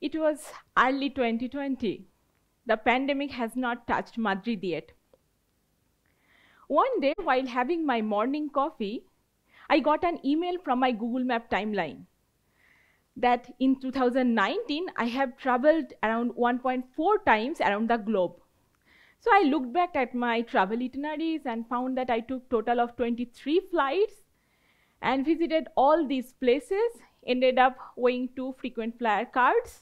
It was early 2020. The pandemic has not touched Madrid yet. One day, while having my morning coffee, I got an email from my Google Map timeline that in 2019, I have traveled around 1.4 times around the globe. So I looked back at my travel itineraries and found that I took total of 23 flights and visited all these places, ended up weighing 2 frequent flyer cards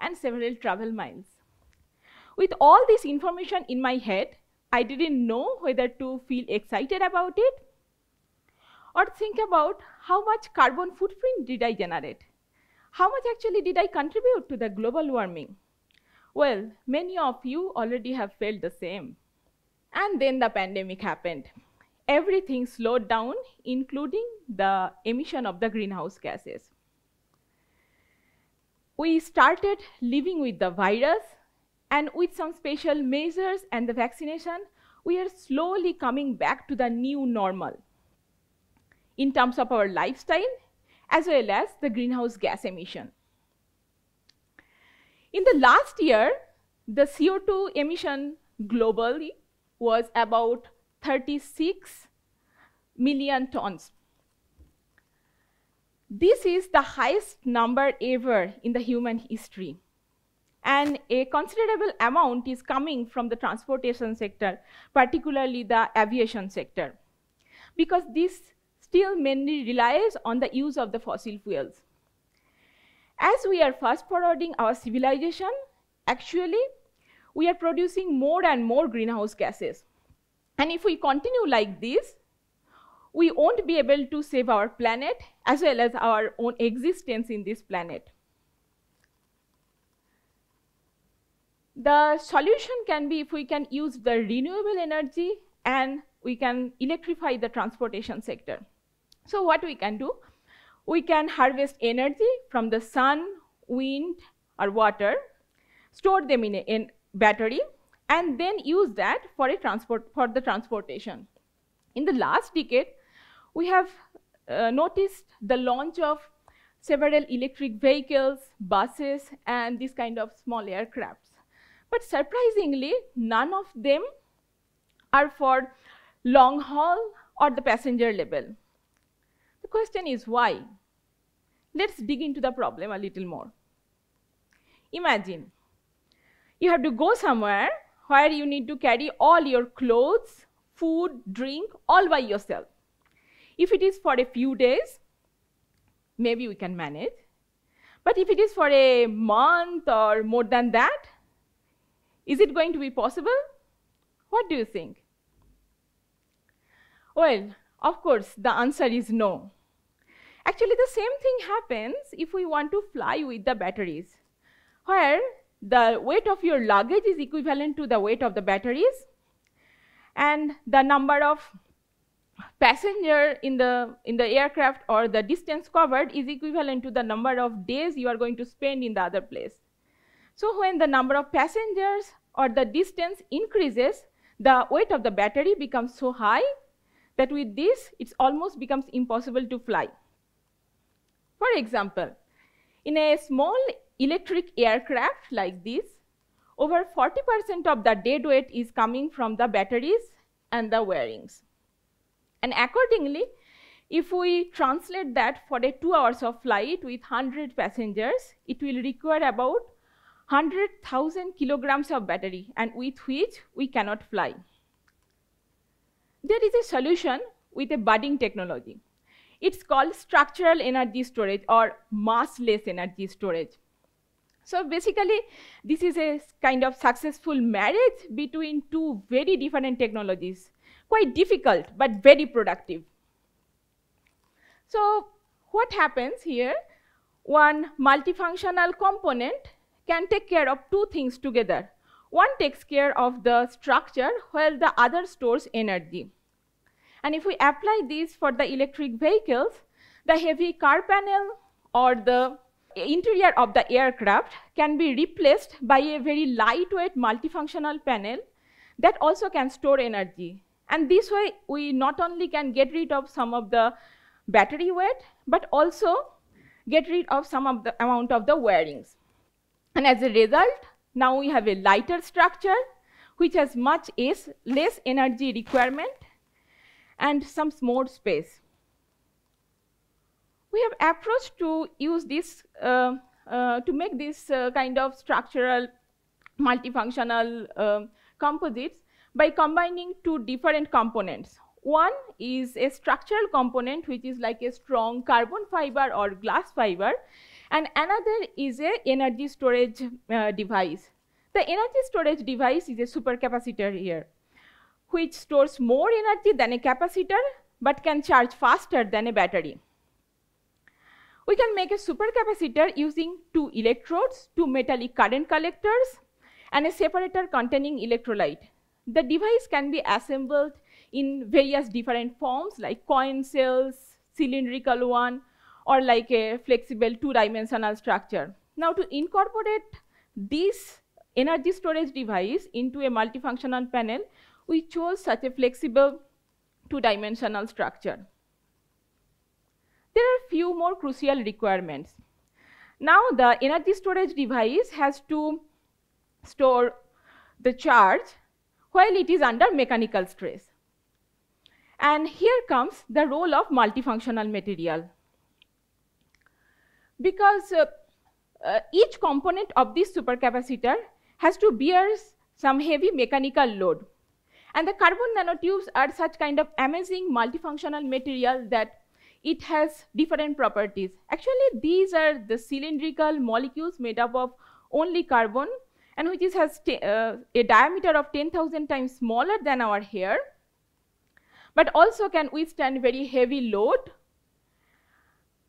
and several travel miles. With all this information in my head, I didn't know whether to feel excited about it or think about how much carbon footprint did I generate? How much actually did I contribute to the global warming? Well, many of you already have felt the same. And then the pandemic happened. Everything slowed down, including the emission of the greenhouse gases. We started living with the virus, and with some special measures and the vaccination, we are slowly coming back to the new normal in terms of our lifestyle, as well as the greenhouse gas emission. In the last year, the CO2 emission globally was about 36 million tons. This is the highest number ever in the human history. And a considerable amount is coming from the transportation sector, particularly the aviation sector, because this still mainly relies on the use of the fossil fuels. As we are fast forwarding our civilization, actually, we are producing more and more greenhouse gases. And if we continue like this, we won't be able to save our planet as well as our own existence in this planet. The solution can be if we can use the renewable energy and we can electrify the transportation sector. So what we can do? We can harvest energy from the sun, wind, or water, store them in a battery, and then use that for the transportation. In the last decade, we have noticed the launch of several electric vehicles, buses, and this kind of small aircrafts. But surprisingly, none of them are for long haul or the passenger level. The question is why? Let's dig into the problem a little more. Imagine you have to go somewhere where you need to carry all your clothes, food, drink, all by yourself. If it is for a few days, maybe we can manage. But if it is for a month or more than that, is it going to be possible? What do you think? Well, of course, the answer is no. Actually, the same thing happens if we want to fly with the batteries, where the weight of your luggage is equivalent to the weight of the batteries, and the number of passengers in the aircraft or the distance covered is equivalent to the number of days you are going to spend in the other place. So when the number of passengers or the distance increases, the weight of the battery becomes so high that with this, it almost becomes impossible to fly. For example, in a small electric aircraft like this, over 40% of the dead weight is coming from the batteries and the wirings. And accordingly, if we translate that for a 2 hours of flight with 100 passengers, it will require about 100,000 kilograms of battery, and with which we cannot fly. There is a solution with a budding technology. It's called structural energy storage or massless energy storage. So basically, this is a kind of successful marriage between two very different technologies. Quite difficult, but very productive. So what happens here? One multifunctional component can take care of two things together. One takes care of the structure while the other stores energy. And if we apply this for the electric vehicles, the heavy car panel or the interior of the aircraft can be replaced by a very lightweight multifunctional panel that also can store energy. And this way, we not only can get rid of some of the battery weight, but also get rid of some of the amount of the wirings. And as a result, now we have a lighter structure, which has much less energy requirement and some more space. We have approached to use this, to make this kind of structural, multifunctional composites by combining two different components. One is a structural component, which is like a strong carbon fiber or glass fiber, and another is an energy storage device. The energy storage device is a supercapacitor here, which stores more energy than a capacitor, but can charge faster than a battery. We can make a supercapacitor using two electrodes, two metallic current collectors, and a separator containing electrolyte. The device can be assembled in various different forms, like coin cells, cylindrical one, or like a flexible two-dimensional structure. Now, to incorporate this energy storage device into a multifunctional panel, we chose such a flexible two-dimensional structure. There are few more crucial requirements. Now, the energy storage device has to store the charge while it is under mechanical stress. And here comes the role of multifunctional material. Because each component of this supercapacitor has to bear some heavy mechanical load. And the carbon nanotubes are such kind of amazing multifunctional material that it has different properties. Actually, these are the cylindrical molecules made up of only carbon, and which has a diameter of 10,000 times smaller than our hair, but also can withstand very heavy load.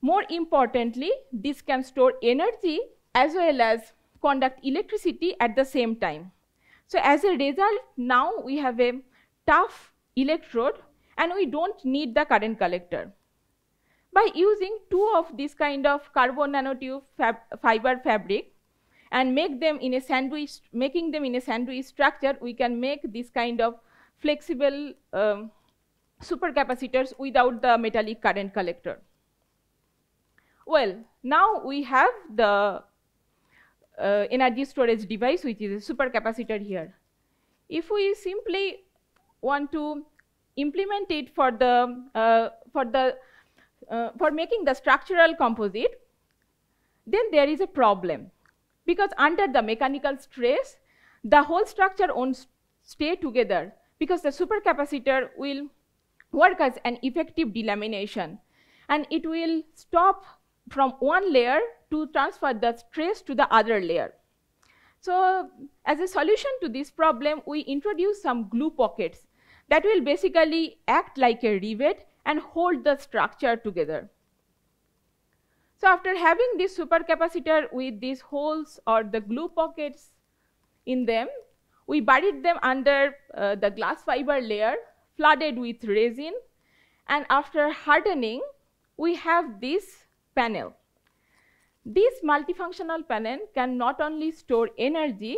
More importantly, this can store energy as well as conduct electricity at the same time. So as a result, now we have a tough electrode and we don't need the current collector. By using two of this kind of carbon nanotube fiber fabric and making them in a sandwich structure, we can make this kind of flexible supercapacitors without the metallic current collector. Well, now we have the energy storage device, which is a supercapacitor here. If we simply want to implement it for making the structural composite, then there is a problem, because under the mechanical stress, the whole structure won't stay together, because the supercapacitor will work as an effective delamination, and it will stop from one layer to transfer the stress to the other layer. So as a solution to this problem, we introduce some glue pockets that will basically act like a rivet and hold the structure together. So after having this supercapacitor with these holes or the glue pockets in them, we buried them under the glass fiber layer, flooded with resin, and after hardening, we have this panel. This multifunctional panel can not only store energy,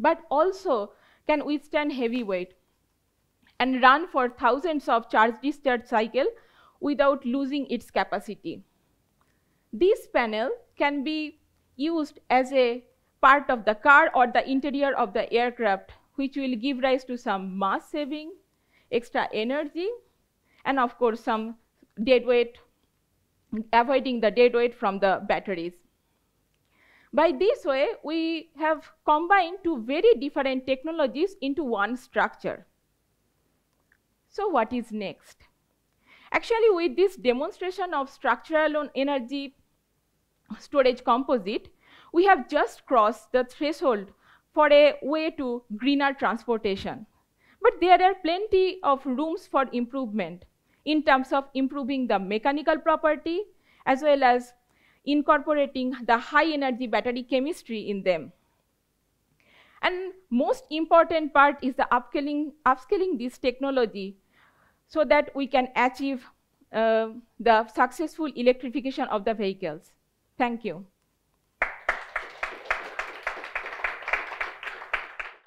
but also can withstand heavy weight and run for thousands of charge-discharge cycles without losing its capacity. This panel can be used as a part of the car or the interior of the aircraft, which will give rise to some mass saving, extra energy, and of course some deadweight, avoiding the deadweight from the batteries. By this way, we have combined two very different technologies into one structure. So what is next? Actually, with this demonstration of structural energy storage composite, we have just crossed the threshold for a way to greener transportation. But there are plenty of rooms for improvement in terms of improving the mechanical property, as well as incorporating the high energy battery chemistry in them. And most important part is the upscaling this technology so that we can achieve the successful electrification of the vehicles. Thank you.